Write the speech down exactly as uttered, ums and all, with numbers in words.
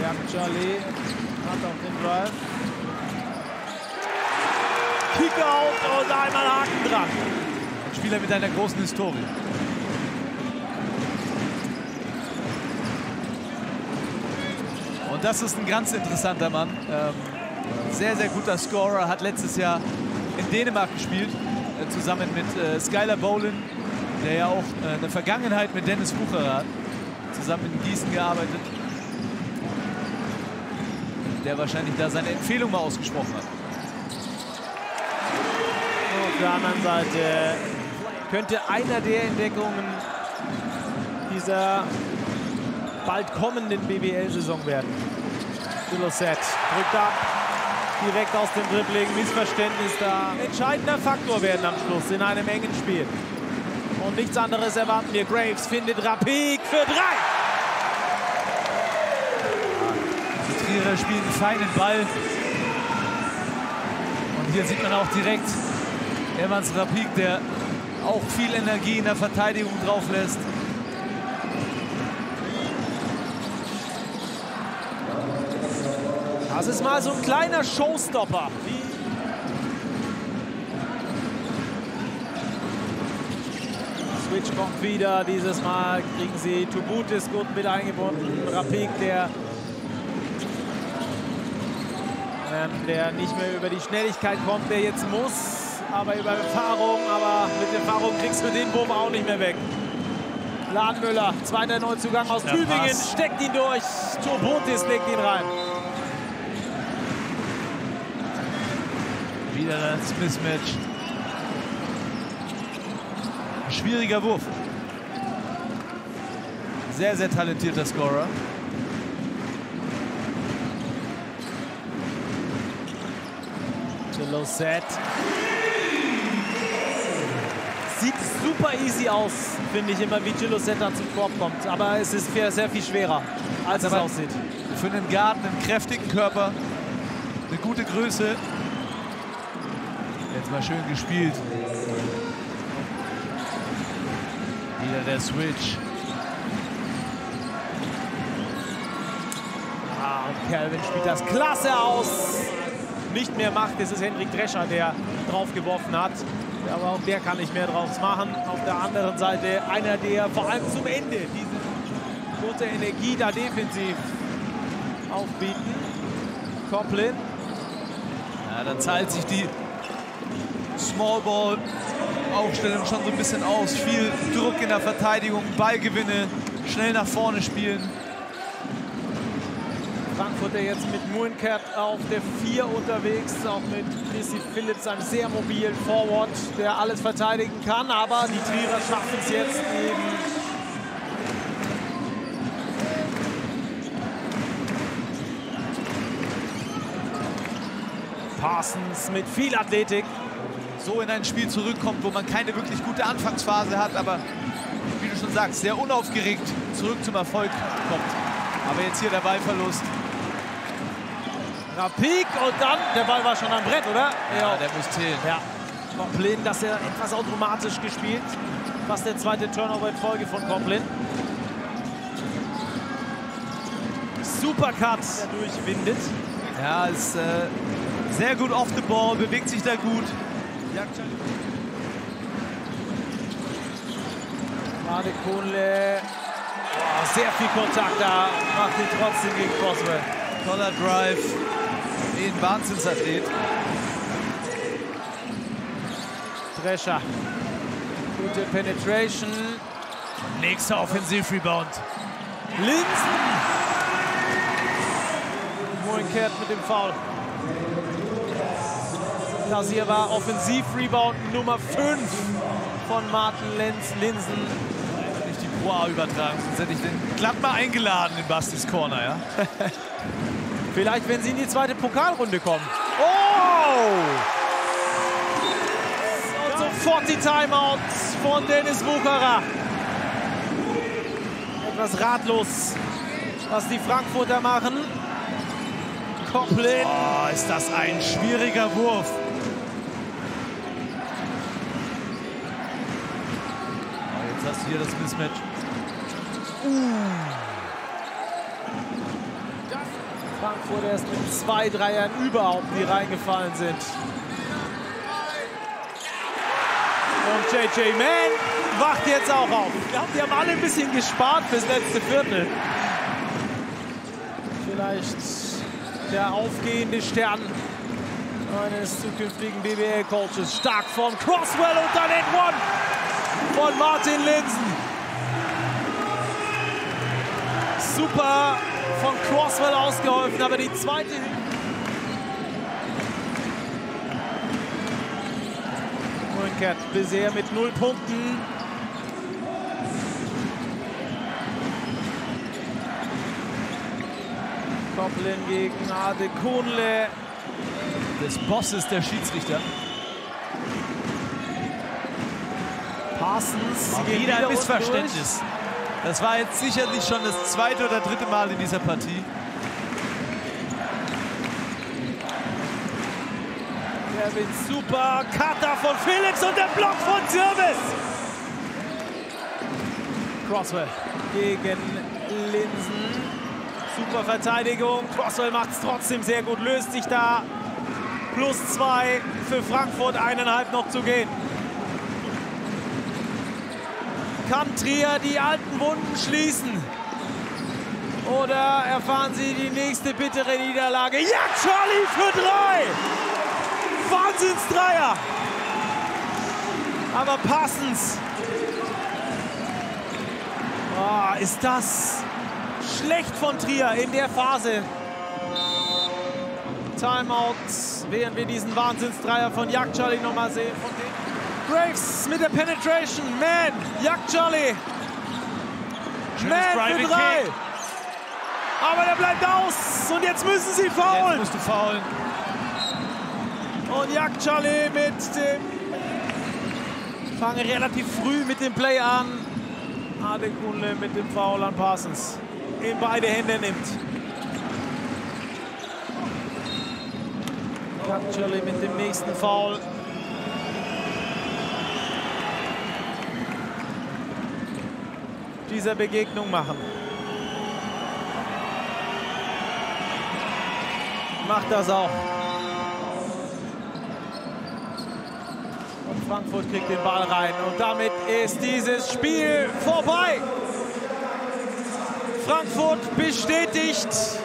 Jagd Charlie hat auf den Drive. Kick out und einmal Haken dran. Ein Spieler mit einer großen Historie. Und das ist ein ganz interessanter Mann. Ähm, sehr, sehr guter Scorer. Hat letztes Jahr in Dänemark gespielt. Äh, zusammen mit äh, Skylar Bolin, der ja auch äh, eine Vergangenheit mit Dennis Bucherer hat. Zusammen in Gießen gearbeitet. Der wahrscheinlich da seine Empfehlung mal ausgesprochen hat. Auf der anderen Seite könnte einer der Entdeckungen dieser bald kommenden B B L-Saison werden. Gillosett drückt ab, direkt aus dem Dribbling, Missverständnis da. Entscheidender Faktor werden am Schluss in einem engen Spiel. Und nichts anderes erwarten wir. Graves findet Rapieque für drei. Die Trierer spielen einen feinen Ball. Und hier sieht man auch direkt Evans Rapieque, der auch viel Energie in der Verteidigung drauf lässt. Das ist mal so ein kleiner Showstopper. Switch kommt wieder. Dieses Mal kriegen sie Tubutis gut mit eingebunden. Rapieque, der, ähm, der nicht mehr über die Schnelligkeit kommt, der jetzt muss. Aber über Erfahrung, aber mit Erfahrung kriegst du den Wurm auch nicht mehr weg. Ladenmüller, zweiter Neuzugang aus der Tübingen, Pass. Steckt ihn durch. Tubutis legt ihn rein. Wieder das Mismatch. Schwieriger Wurf. Sehr, sehr talentierter Scorer. Gillosett. Sieht super easy aus, finde ich immer, wie Gillosett da zum Korb kommt. Aber es ist sehr viel schwerer, als es aussieht. Für einen Guard, einen kräftigen Körper, eine gute Größe. Jetzt mal schön gespielt. Wieder der Switch. Ah, und Calvin spielt das klasse aus. Nicht mehr macht. Es ist Hendrik Drescher, der drauf geworfen hat. Aber auch der kann nicht mehr drauf machen. Auf der anderen Seite einer, der vor allem zum Ende diese gute Energie da defensiv aufbieten. Koplin. Ja, da zahlt sich die Smallball-Aufstellung schon so ein bisschen aus. Viel Druck in der Verteidigung, Ballgewinne, schnell nach vorne spielen. Frankfurter jetzt mit Muenkert auf der vier unterwegs, auch mit Chrissy Phillips, einem sehr mobilen Forward, der alles verteidigen kann, aber die Trierer schaffen es jetzt eben. Parsons mit viel Athletik. So in ein Spiel zurückkommt, wo man keine wirklich gute Anfangsphase hat, aber wie du schon sagst, sehr unaufgeregt zurück zum Erfolg kommt. Aber jetzt hier der Ballverlust. Rapieque und dann, der Ball war schon am Brett, oder? Ja, ja. Der muss zählen. Ja. Koplin, dass er etwas automatisch gespielt. Fast der zweite Turnover in Folge von Koplin. Super Cut, der durchwindet. Ja, ist äh, sehr gut off the ball, bewegt sich da gut. Adekunle, oh, sehr viel Kontakt da, macht ihn trotzdem gegen Boswell. Toller Drive, ein Wahnsinnsathlet. Drescher, gute Penetration. Nächster Offensiv-Rebound. Linsen. Muenkert mit dem Foul. Das hier war Offensiv-Rebound Nummer fünf von Martin Linsen. Nicht die Pro A übertragen, sonst hätte ich den glatt mal eingeladen in Bastis Corner, ja? Vielleicht, wenn sie in die zweite Pokalrunde kommen. Oh! Und sofort die Timeout von Dennis Bucherer. Etwas ratlos, was die Frankfurter machen. Koplin. Oh, ist das ein schwieriger Wurf. Jetzt hast du hier das Mismatch. Uh. wo erst mit zwei Dreiern überhaupt die reingefallen sind. Und J J Mann wacht jetzt auch auf. Ich glaube, die haben alle ein bisschen gespart fürs letzte Viertel. Vielleicht der aufgehende Stern eines zukünftigen B B L-Coaches. Stark von Crosswell und dann in One von Martin Linsen. Super von Crosswell ausgeholfen, aber die zweite... Muenkert bisher mit null Punkten. Koppelin gegen Adekunle. Des Bosses der Schiedsrichter. Parsons. Wieder ein Missverständnis. Das war jetzt sicherlich schon das zweite oder dritte Mal in dieser Partie. Calvin super, Cutter von Phillips und der Block von Türmes. Crosswell gegen Linsen. Super Verteidigung. Crosswell macht es trotzdem sehr gut, löst sich da. Plus zwei für Frankfurt, eineinhalb noch zu gehen. Kann Trier die alten Wunden schließen? Oder erfahren sie die nächste bittere Niederlage? Jagd Charlie für drei! Wahnsinns-Dreier! Aber Parsons. Oh, ist das schlecht von Trier in der Phase. Timeouts, während wir diesen Wahnsinns-Dreier von Jagd Charlie nochmal sehen. Von denen Graves mit der Penetration, Mann, Jagd Charlie, Mann für drei, aber der bleibt aus und jetzt müssen sie faulen. Jetzt musst du faulen. Und Jagd Charlie mit dem, fangen relativ früh mit dem Play an, Adekunle mit dem Foul an Parsons, in beide Hände nimmt. Jagd Charlie mit dem nächsten Foul. Dieser Begegnung machen. Macht das auch. Und Frankfurt kriegt den Ball rein. Und damit ist dieses Spiel vorbei. Frankfurt bestätigt.